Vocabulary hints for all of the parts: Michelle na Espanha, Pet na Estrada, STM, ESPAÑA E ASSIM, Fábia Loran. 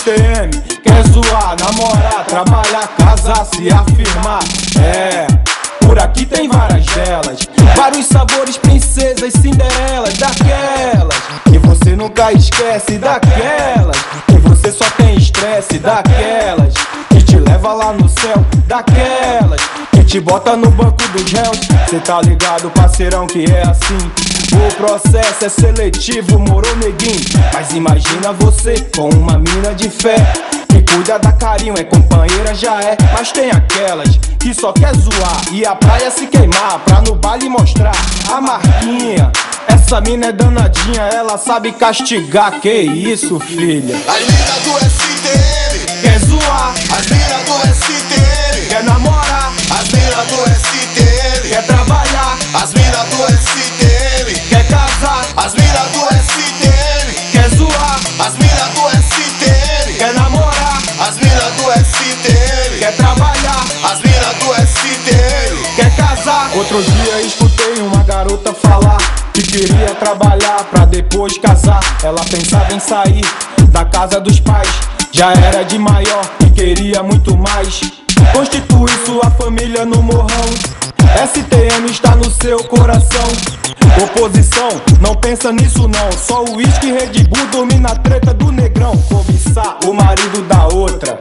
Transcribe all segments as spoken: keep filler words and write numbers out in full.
S T M. Quer zoar, namorar, trabalhar, casar, se afirmar. É, por aqui tem várias delas, vários sabores, princesas, cinderelas, daquelas que você nunca esquece, daquelas que você só tem estresse, daquelas que te leva lá no céu, daquelas que te bota no banco dos réus. Cê tá ligado, parceirão, que é assim. O processo é seletivo, moro neguinho. Mas imagina você com uma mina de fé, que cuida, dá carinho, é companheira, já é. Mas tem aquelas que só quer zoar e a praia se queimar, pra no baile mostrar a marquinha. Essa mina é danadinha, ela sabe castigar, que isso, filha. As mina do S T M quer zoar, as mina do S T M quer namorar, as mina do S T M quer trabalhar, as mina do S T M quer casar, as mina do S T M quer zoar, as mina do S T M quer namorar, as mina do S T M quer trabalhar, as mina do S T M quer casar. Outro dia escutei uma garota falar que queria trabalhar pra depois casar. Ela pensava em sair da casa dos pais, já era de maior e queria muito mais, constituir sua família no morrão. S T M está no seu coração. Oposição, não pensa nisso não. Só o uísque e Red Bull domina a treta do negrão. Cobiçar o marido da outra,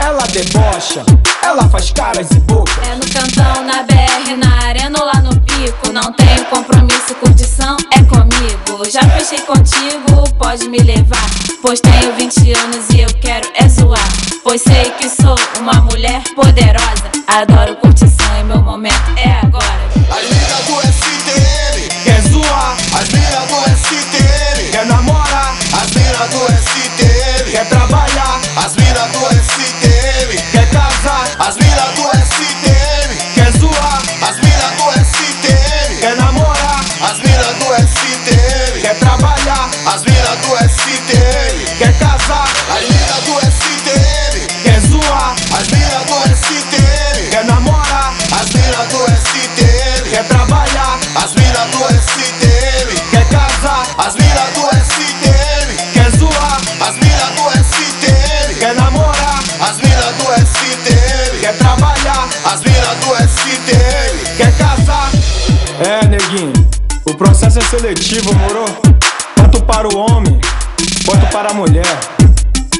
ela debocha, ela faz caras e boca. É no cantão, na B R, na arena ou lá no pico. Não tenho compromisso, curtição é comigo. Já fechei contigo, pode me levar, pois tenho vinte anos e eu quero é zoar. Pois sei que sou uma mulher poderosa, adoro curtição e meu momento é agora. As mina do S T M quer zoar, as mina do S T M quer namorar, as mina do S T M quer trabalhar, as mina do S T M quer casar, as mina do S T M quer zoar, as mina do S T M quer namorar, as mina do S T M quer trabalhar, as mina do S T M quer casar, as mina do S T M quer zoar, as mina do S T M quer namorar, as mina do S T M quer trabalhar, as mina do S T M quer casar, as mina do S T M quer zoar, as mina do S T M quer namorar, as mina do S T M quer trabalhar, as mina do S T M quer casar. É, neguinho, o processo é seletivo, moro? Tanto para o homem quanto para a mulher.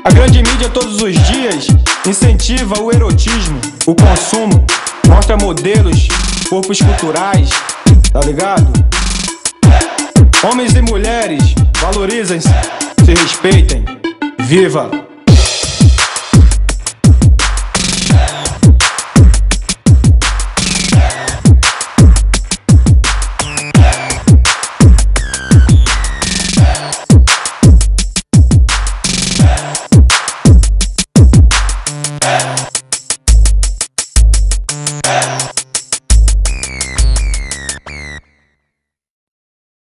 A grande mídia todos os dias incentiva o erotismo, o consumo, mostra modelos, corpos culturais, tá ligado? Homens e mulheres, valorizem-se, se respeitem, viva! Yeah.